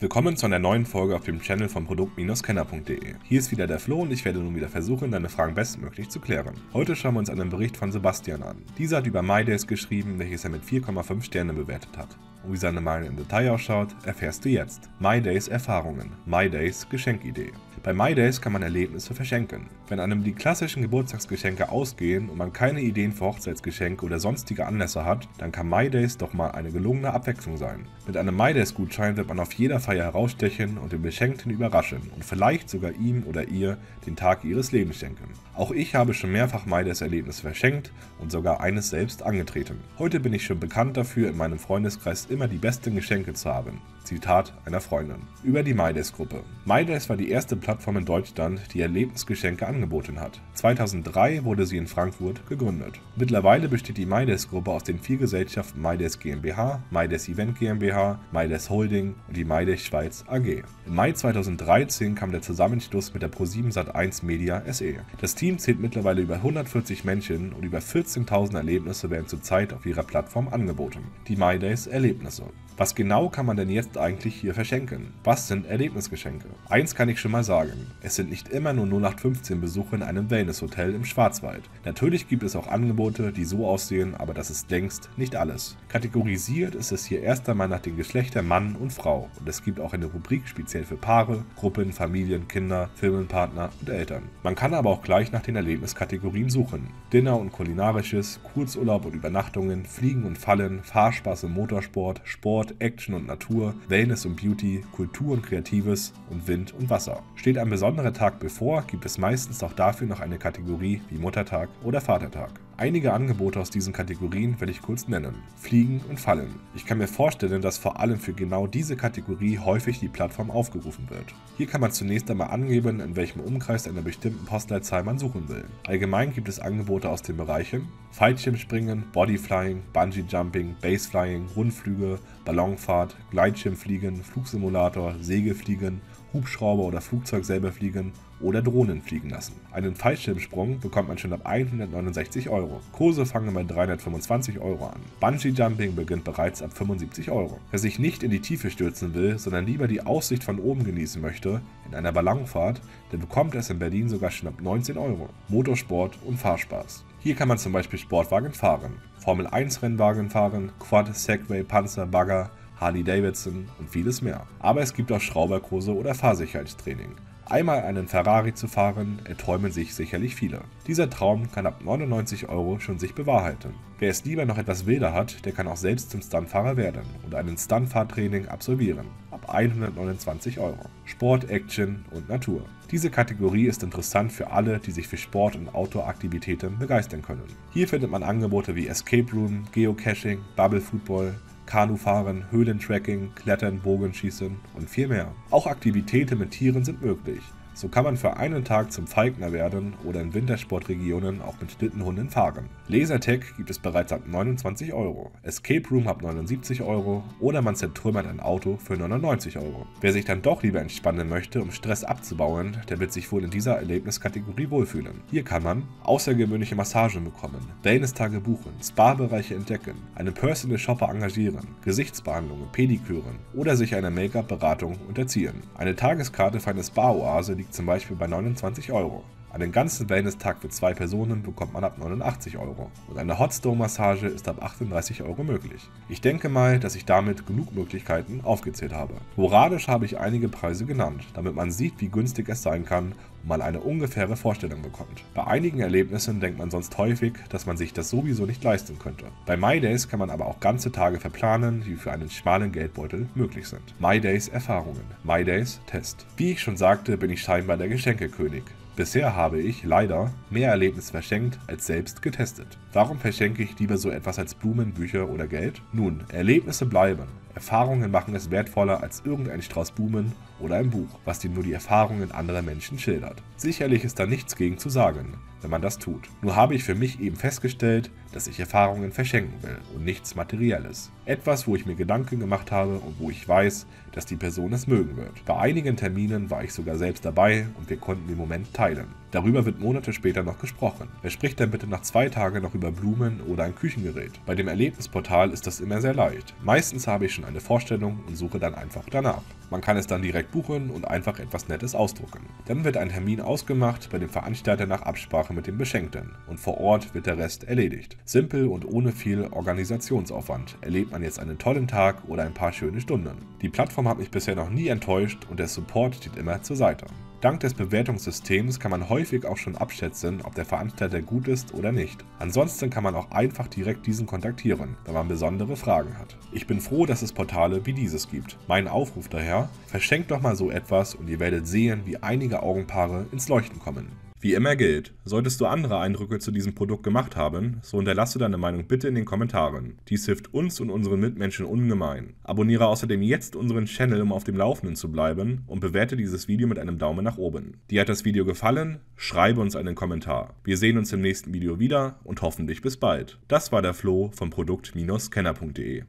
Willkommen zu einer neuen Folge auf dem Channel von Produkt-Kenner.de. Hier ist wieder der Flo und ich werde nun wieder versuchen, deine Fragen bestmöglich zu klären. Heute schauen wir uns einen Bericht von Sebastian an. Dieser hat über mydays geschrieben, welches er mit 4,5 Sternen bewertet hat. Und wie seine Meinung im Detail ausschaut, erfährst du jetzt. mydays Erfahrungen, mydays Geschenkidee. Bei mydays kann man Erlebnisse verschenken. Wenn einem die klassischen Geburtstagsgeschenke ausgehen und man keine Ideen für Hochzeitsgeschenke oder sonstige Anlässe hat, dann kann mydays doch mal eine gelungene Abwechslung sein. Mit einem mydays-Gutschein wird man auf jeder Feier herausstechen und den Beschenkten überraschen und vielleicht sogar ihm oder ihr den Tag ihres Lebens schenken. Auch ich habe schon mehrfach mydays-Erlebnisse verschenkt und sogar eines selbst angetreten. Heute bin ich schon bekannt dafür, in meinem Freundeskreis immer die besten Geschenke zu haben. Zitat einer Freundin. Über die mydays-Gruppe. mydays war die erste Plattform in Deutschland, die Erlebnisgeschenke angeboten hat. 2003 wurde sie in Frankfurt gegründet. Mittlerweile besteht die mydays-Gruppe aus den 4 Gesellschaften mydays GmbH, mydays Event GmbH, mydays Holding und die mydays Schweiz AG. Im Mai 2013 kam der Zusammenschluss mit der ProSieben Sat.1 Media SE. Das Team zählt mittlerweile über 140 Menschen und über 14.000 Erlebnisse werden zurzeit auf ihrer Plattform angeboten. Die mydays Erlebnisse. Was genau kann man denn jetzt eigentlich hier verschenken? Was sind Erlebnisgeschenke? Eins kann ich schon mal sagen, es sind nicht immer nur 0815 Besuche in einem Wellnesshotel im Schwarzwald. Natürlich gibt es auch Angebote, die so aussehen, aber das ist längst nicht alles. Kategorisiert ist es hier erst einmal nach den Geschlechtern Mann und Frau und es gibt auch eine Rubrik speziell für Paare, Gruppen, Familien, Kinder, Firmenpartner und Eltern. Man kann aber auch gleich nach den Erlebniskategorien suchen. Dinner und Kulinarisches, Kurzurlaub und Übernachtungen, Fliegen und Fallen, Fahrspaß und Motorsport, Sport, Action und Natur, Wellness und Beauty, Kultur und Kreatives und Wind und Wasser. Steht ein besonderer Tag bevor, gibt es meistens auch dafür noch eine Kategorie wie Muttertag oder Vatertag. Einige Angebote aus diesen Kategorien werde ich kurz nennen. Fliegen und Fallen. Ich kann mir vorstellen, dass vor allem für genau diese Kategorie häufig die Plattform aufgerufen wird. Hier kann man zunächst einmal angeben, in welchem Umkreis einer bestimmten Postleitzahl man suchen will. Allgemein gibt es Angebote aus den Bereichen Fallschirmspringen, Bodyflying, Bungee-Jumping, Baseflying, Rundflüge, Ballonfahrt, Gleitschirmfliegen, Flugsimulator, Segelfliegen, Hubschrauber oder Flugzeug selber fliegen oder Drohnen fliegen lassen. Einen Fallschirmsprung bekommt man schon ab 169 €. Kurse fangen bei 325 € an. Bungee-Jumping beginnt bereits ab 75 €. Wer sich nicht in die Tiefe stürzen will, sondern lieber die Aussicht von oben genießen möchte, in einer Ballonfahrt, der bekommt es in Berlin sogar schon ab 19 €. Motorsport und Fahrspaß. Hier kann man zum Beispiel Sportwagen fahren, Formel-1-Rennwagen fahren, Quad, Segway, Panzer, Bagger, Harley Davidson und vieles mehr. Aber es gibt auch Schrauberkurse oder Fahrsicherheitstraining. Einmal einen Ferrari zu fahren, erträumen sich sicherlich viele. Dieser Traum kann ab 99 € schon sich bewahrheiten. Wer es lieber noch etwas wilder hat, der kann auch selbst zum Stuntfahrer werden und einen Stuntfahrtraining absolvieren. Ab 129 €. Sport, Action und Natur. Diese Kategorie ist interessant für alle, die sich für Sport- und Outdoor-Aktivitäten begeistern können. Hier findet man Angebote wie Escape Room, Geocaching, Bubble Football, Kanufahren, Höhlentracking, Klettern, Bogenschießen und viel mehr. Auch Aktivitäten mit Tieren sind möglich. So kann man für einen Tag zum Falkner werden oder in Wintersportregionen auch mit Schlittenhunden fahren. Lasertag gibt es bereits ab 29 €, Escape Room ab 79 € oder man zertrümmert ein Auto für 99 €. Wer sich dann doch lieber entspannen möchte, um Stress abzubauen, der wird sich wohl in dieser Erlebniskategorie wohlfühlen. Hier kann man außergewöhnliche Massagen bekommen, Wellness-Tage buchen, Spa-Bereiche entdecken, einen Personal Shopper engagieren, Gesichtsbehandlungen, Pediküren oder sich einer Make-up-Beratung unterziehen. Eine Tageskarte für eine Spa-Oase liegt zum Beispiel bei 29 €. Einen ganzen Wellness-Tag für 2 Personen bekommt man ab 89 € und eine Hot-Stone-Massage ist ab 38 € möglich. Ich denke mal, dass ich damit genug Möglichkeiten aufgezählt habe. Sporadisch habe ich einige Preise genannt, damit man sieht, wie günstig es sein kann und man eine ungefähre Vorstellung bekommt. Bei einigen Erlebnissen denkt man sonst häufig, dass man sich das sowieso nicht leisten könnte. Bei mydays kann man aber auch ganze Tage verplanen, die für einen schmalen Geldbeutel möglich sind. mydays Erfahrungen, mydays Test. Wie ich schon sagte, bin ich scheinbar der Geschenkekönig. Bisher habe ich, leider, mehr Erlebnisse verschenkt als selbst getestet. Warum verschenke ich lieber so etwas als Blumen, Bücher oder Geld? Nun, Erlebnisse bleiben. Erfahrungen machen es wertvoller als irgendein Strauß Blumen oder ein Buch, was dir nur die Erfahrungen anderer Menschen schildert. Sicherlich ist da nichts gegen zu sagen, wenn man das tut. Nur habe ich für mich eben festgestellt, dass ich Erfahrungen verschenken will und nichts Materielles. Etwas, wo ich mir Gedanken gemacht habe und wo ich weiß, dass die Person es mögen wird. Bei einigen Terminen war ich sogar selbst dabei und wir konnten den Moment teilen. Darüber wird Monate später noch gesprochen. Wer spricht denn bitte nach 2 Tagen noch über oder Blumen oder ein Küchengerät. Bei dem Erlebnisportal ist das immer sehr leicht. Meistens habe ich schon eine Vorstellung und suche dann einfach danach. Man kann es dann direkt buchen und einfach etwas Nettes ausdrucken. Dann wird ein Termin ausgemacht bei dem Veranstalter nach Absprache mit dem Beschenkten und vor Ort wird der Rest erledigt. Simpel und ohne viel Organisationsaufwand erlebt man jetzt einen tollen Tag oder ein paar schöne Stunden. Die Plattform hat mich bisher noch nie enttäuscht und der Support steht immer zur Seite. Dank des Bewertungssystems kann man häufig auch schon abschätzen, ob der Veranstalter gut ist oder nicht. Ansonsten kann man auch einfach direkt diesen kontaktieren, wenn man besondere Fragen hat. Ich bin froh, dass es Portale wie dieses gibt. Mein Aufruf daher, verschenkt doch mal so etwas und ihr werdet sehen, wie einige Augenpaare ins Leuchten kommen. Wie immer gilt, solltest du andere Eindrücke zu diesem Produkt gemacht haben, so hinterlasse deine Meinung bitte in den Kommentaren. Dies hilft uns und unseren Mitmenschen ungemein. Abonniere außerdem jetzt unseren Channel, um auf dem Laufenden zu bleiben und bewerte dieses Video mit einem Daumen nach oben. Dir hat das Video gefallen? Schreibe uns einen Kommentar. Wir sehen uns im nächsten Video wieder und hoffentlich bis bald. Das war der Flo von Produkt-Kenner.de.